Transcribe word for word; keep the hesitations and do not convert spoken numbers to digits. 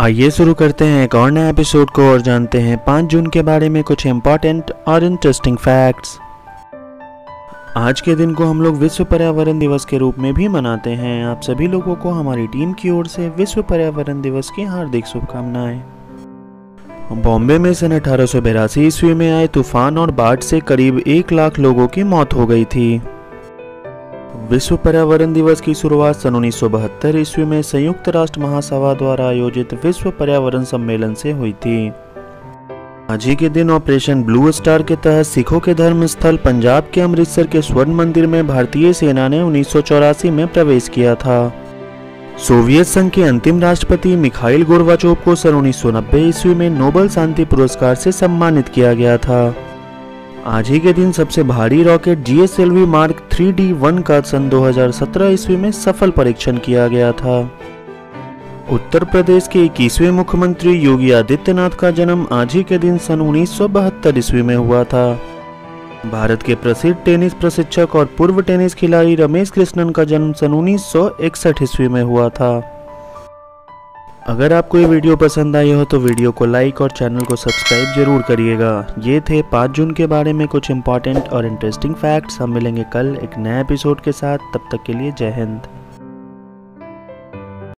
आइए शुरू करते हैं एक और नए एपिसोड को और जानते हैं पाँच जून के बारे में कुछ इम्पोर्टेंट और इंटरेस्टिंग फैक्ट्स। आज के दिन को हम लोग विश्व पर्यावरण दिवस के रूप में भी मनाते हैं। आप सभी लोगों को हमारी टीम की ओर से विश्व पर्यावरण दिवस की हार्दिक शुभकामनाएं। बॉम्बे में सन अठारह सौ बेरासी ईस्वी में आए तूफान और बाढ़ से करीब एक लाख लोगों की मौत हो गई थी। विश्व पर्यावरण दिवस की शुरुआत सन उन्नीस सौ बहत्तर ईस्वी में संयुक्त राष्ट्र महासभा द्वारा आयोजित विश्व पर्यावरण सम्मेलन से हुई थी। आज ही के दिन ऑपरेशन ब्लू स्टार के तहत सिखों के धर्म स्थल पंजाब के अमृतसर के स्वर्ण मंदिर में भारतीय सेना ने उन्नीस सौ चौरासी में प्रवेश किया था। सोवियत संघ के अंतिम राष्ट्रपति मिखाइल गोर्बाचोव को सन उन्नीस सौ नब्बे ईस्वी में नोबेल शांति पुरस्कार से सम्मानित किया गया था। आज ही के दिन सबसे भारी rocket G S L V mark three D one का सन दो हज़ार सत्रह ईस्वी में सफल परीक्षण किया गया था। उत्तर प्रदेश के इक्कीसवें मुख्यमंत्री योगी आदित्यनाथ का जन्म आज ही के दिन सन उन्नीस सौ बहत्तर ईस्वी में हुआ था। भारत के प्रसिद्ध टेनिस प्रशिक्षक और पूर्व टेनिस खिलाड़ी रमेश कृष्णन का जन्म सन उन्नीस सौ इकसठ ईस्वी में हुआ था। अगर आपको ये वीडियो पसंद आई हो तो वीडियो को लाइक और चैनल को सब्सक्राइब जरूर करिएगा। ये थे पाँच जून के बारे में कुछ इंपॉर्टेंट और इंटरेस्टिंग फैक्ट्स। हम मिलेंगे कल एक नए एपिसोड के साथ, तब तक के लिए जय हिंद।